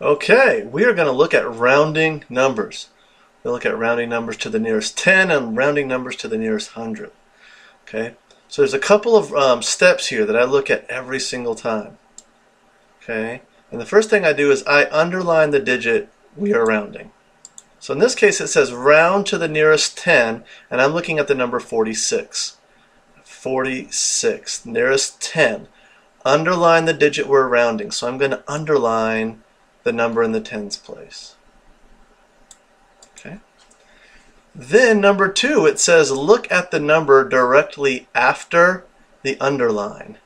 Okay, we are going to look at rounding numbers. We'll look at rounding numbers to the nearest 10 and rounding numbers to the nearest 100. Okay, so there's a couple of steps here that I look at every single time. Okay, and the first thing I do is I underline the digit we are rounding. So in this case it says round to the nearest 10 and I'm looking at the number 46. 46, nearest 10. Underline the digit we're rounding. So I'm going to underline the number in the tens place. Okay. Then number 2, it says look at the number directly after the underline.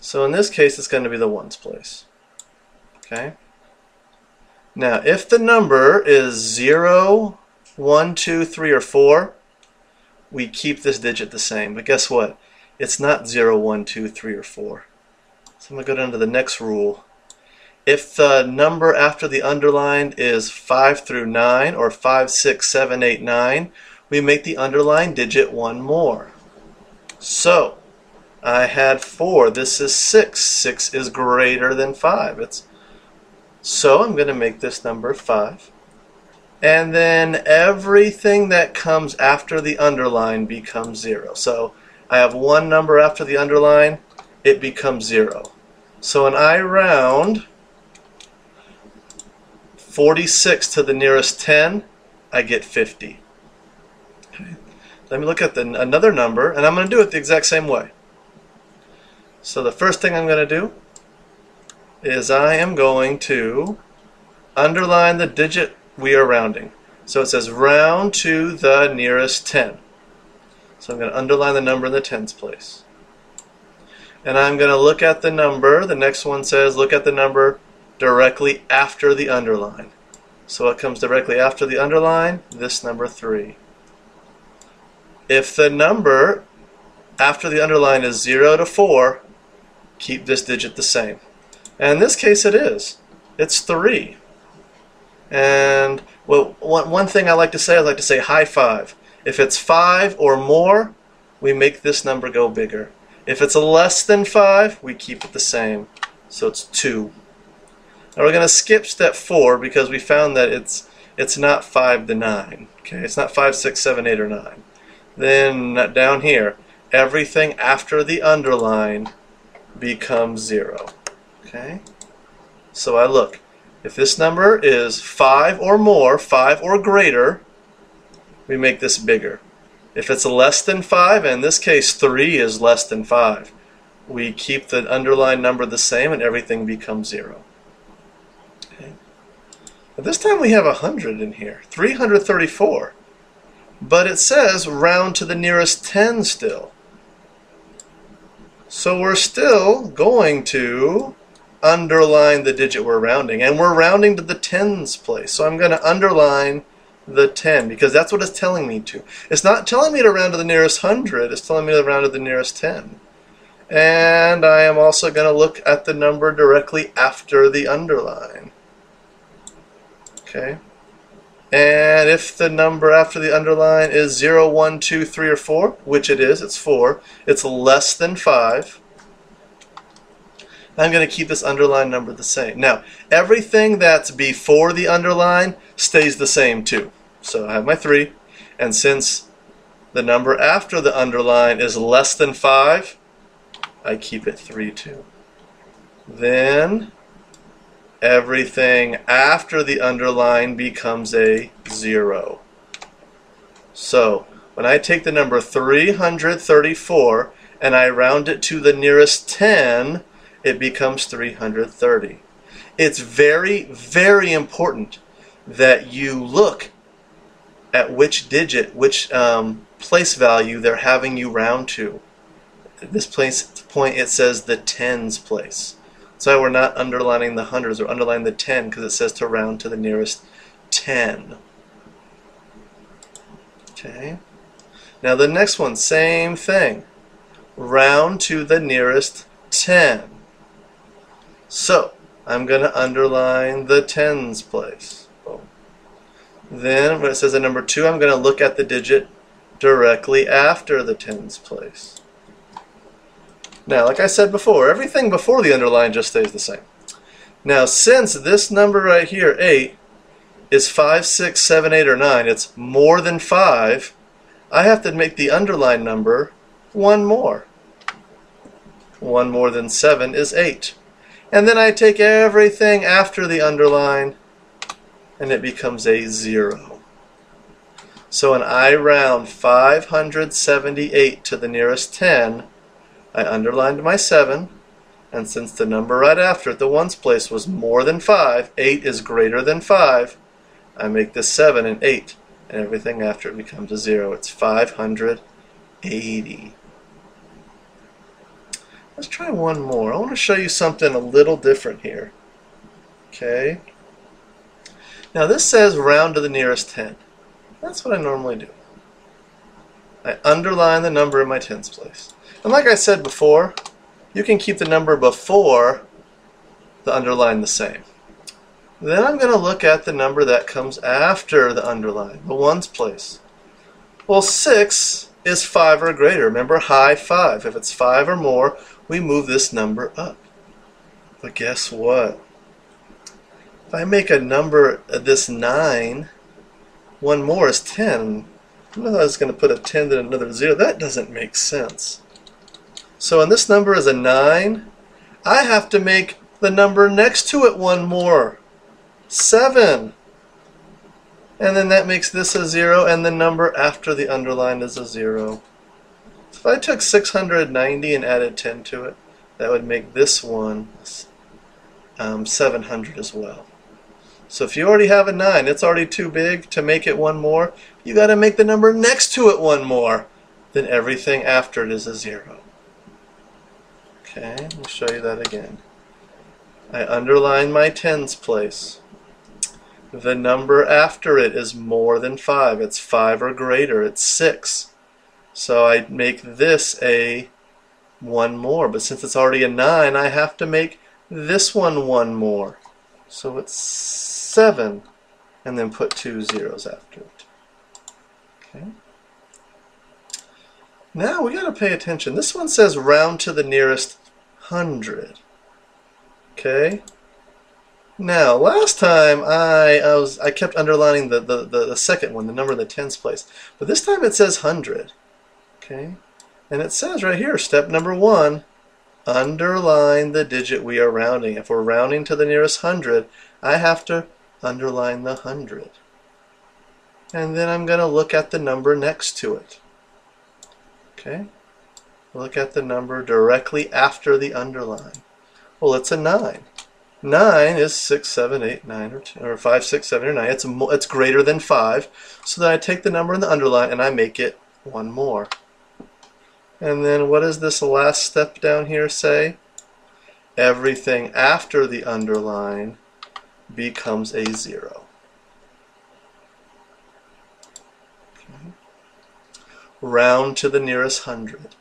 So in this case, it's going to be the ones place. Okay. Now, if the number is 0, 1, 2, 3, or 4, we keep this digit the same. But guess what? It's not 0, 1, 2, 3, or 4. So I'm going to go down to the next rule. If the number after the underline is 5 through 9 or 5, 6, 7, 8, 9, we make the underline digit one more. So I had 4. This is 6. 6 is greater than 5. So I'm going to make this number 5. And then everything that comes after the underline becomes 0. So I have one number after the underline, it becomes 0. So when I round 46 to the nearest 10, I get 50. Okay. Let me look at another number, and I'm going to do it the exact same way. So the first thing I'm going to do is I am going to underline the digit we are rounding. So it says round to the nearest 10. So I'm going to underline the number in the tens place. And I'm going to look at the number. The next one says look at the number directly after the underline. So what comes directly after the underline? This number 3. If the number after the underline is 0 to 4, keep this digit the same. And in this case it is. It's 3. And well, one thing I like to say high five. If it's 5 or more, we make this number go bigger. If it's less than 5, we keep it the same. So it's 2. Now we're going to skip step 4 because we found that it's not 5 to 9. Okay, it's not 5, 6, 7, 8, or 9. Then down here, everything after the underline becomes 0. Okay, so I look. If this number is 5 or more, 5 or greater, we make this bigger. If it's less than 5, and in this case 3 is less than 5, we keep the underlying number the same and everything becomes 0. Okay. But this time we have 100 in here, 334. But it says round to the nearest 10 still. So we're still going to underline the digit we're rounding, and we're rounding to the tens place. So I'm going to underline the 10 because that's what it's telling me to. It's not telling me to round to the nearest 100, it's telling me to round to the nearest 10. And I am also going to look at the number directly after the underline. Okay. And if the number after the underline is 0, 1, 2, 3, or 4, which it is, it's 4, it's less than 5, I'm going to keep this underline number the same. Now, everything that's before the underline stays the same too. So I have my 3, and since the number after the underline is less than 5, I keep it 3 too. Then everything after the underline becomes a 0. So when I take the number 334 and I round it to the nearest 10, it becomes 330. It's very, very important that you look at which digit, which place value they're having you round to. At this point it says the tens place. So we're not underlining the hundreds or underlining the 10 because it says to round to the nearest 10. Okay. Now the next one, same thing. Round to the nearest 10. So I'm going to underline the tens place. Boom. Then when it says the number 2, I'm going to look at the digit directly after the tens place. Now, like I said before, everything before the underline just stays the same. Now, since this number right here, 8, is 5, 6, 7, 8, or 9, it's more than 5, I have to make the underlined number 1 more. 1 more than 7 is 8. And then I take everything after the underline, and it becomes a 0. So when I round 578 to the nearest 10, I underlined my 7, and since the number right after it, the ones place, was more than 5, 8 is greater than 5, I make this 7 and 8, and everything after it becomes a 0. It's 580. Let's try one more. I want to show you something a little different here. Okay. Now this says round to the nearest 10. That's what I normally do. I underline the number in my tens place. And like I said before, you can keep the number before the underline the same. Then I'm going to look at the number that comes after the underline, the ones place. Well, 6 is 5 or greater. Remember, high 5. If it's 5 or more, we move this number up. But guess what? If I make a number this 9, one more is 10. I thought I was going to put a 10 and another 0. That doesn't make sense. So when this number is a 9, I have to make the number next to it one more. 7. And then that makes this a 0, and the number after the underline is a 0. So if I took 690 and added 10 to it, that would make this one 700 as well. So if you already have a 9, it's already too big to make it one more. You got to make the number next to it one more. Then everything after it is a 0. Okay, I'll show you that again. I underline my tens place. The number after it is more than 5. It's 5 or greater. It's 6. So I make this a 1 more. But since it's already a 9, I have to make this one more. So it's 7, and then put 2 zeros after it. Okay. Now we got to pay attention. This one says round to the nearest 100. Okay. Now, last time I kept underlining the second one, the number in the tens place. But this time it says 100. Okay. And it says right here, step number 1. Underline the digit we are rounding. If we're rounding to the nearest 100, I have to underline the 100. And then I'm going to look at the number next to it. Okay? Look at the number directly after the underline. Well, it's a 9. 9 is 6, 7, 8, 9, or 5, 6, 7, or 9. It's greater than 5. So then I take the number in the underline and I make it one more. And then what does this last step down here say? Everything after the underline becomes a 0. Okay. Round to the nearest 100.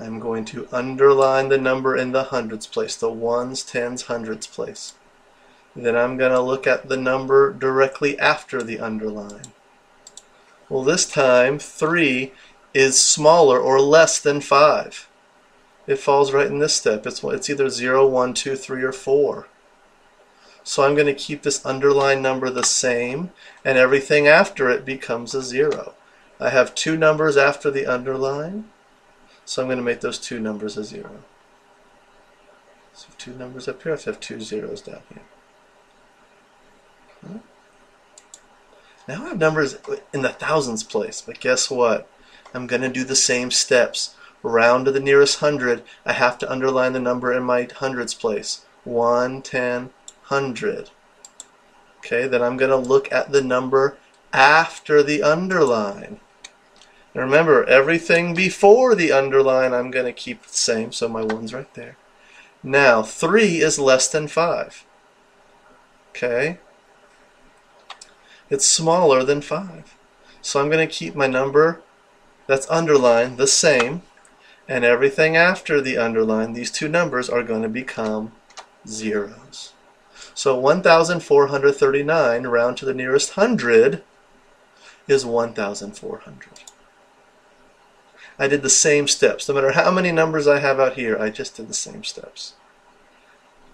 I'm going to underline the number in the hundreds place, the ones, tens, hundreds place. Then I'm going to look at the number directly after the underline. Well, this time, 3 is smaller or less than 5. It falls right in this step. It's either 0, 1, 2, 3, or 4. So I'm going to keep this underlined number the same, and everything after it becomes a 0. I have 2 numbers after the underline, so I'm going to make those 2 numbers a 0. So 2 numbers up here, I have 2 zeros down here. Okay. Now I have numbers in the thousands place, but guess what? I'm going to do the same steps. Round to the nearest 100, I have to underline the number in my hundreds place. 1, 10, 100. Okay, then I'm going to look at the number after the underline. And remember, everything before the underline I'm going to keep the same, so my 1's right there. Now, 3 is less than 5. Okay? It's smaller than 5. So I'm going to keep my number that's underlined the same, and everything after the underline, these 2 numbers are going to become zeros. So 1,439 round to the nearest 100 is 1,400. I did the same steps. No matter how many numbers I have out here, I just did the same steps.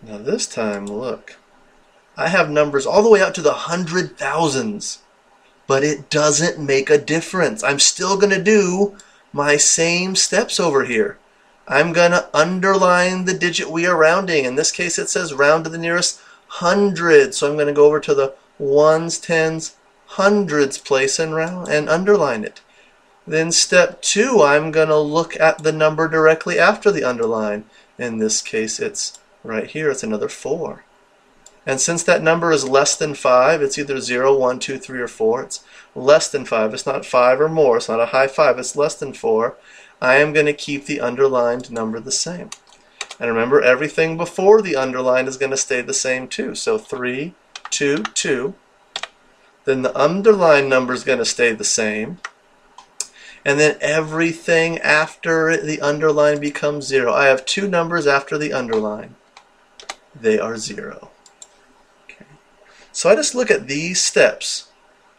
Now this time, look, I have numbers all the way out to the 100,000s, but it doesn't make a difference. I'm still going to do my same steps over here. I'm going to underline the digit we are rounding. In this case, it says round to the nearest 100, so I'm going to go over to the ones, tens, hundreds place and round and underline it. Then step 2, I'm going to look at the number directly after the underline. In this case, it's right here. It's another 4. And since that number is less than 5, it's either 0, 1, 2, 3, or 4. It's less than 5. It's not 5 or more. It's not a high 5. It's less than 4. I am going to keep the underlined number the same. And remember, everything before the underlined is going to stay the same too. So 3, 2, 2. Then the underlined number is going to stay the same. And then everything after it, the underline becomes 0. I have 2 numbers after the underline. They are 0. Okay. So I just look at these steps.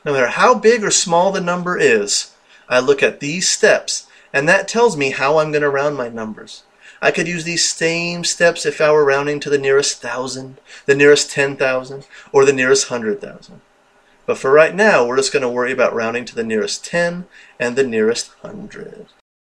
No matter how big or small the number is, I look at these steps, and that tells me how I'm going to round my numbers. I could use these same steps if I were rounding to the nearest 1,000, the nearest 10,000, or the nearest 100,000. But for right now, we're just going to worry about rounding to the nearest 10 and the nearest 100.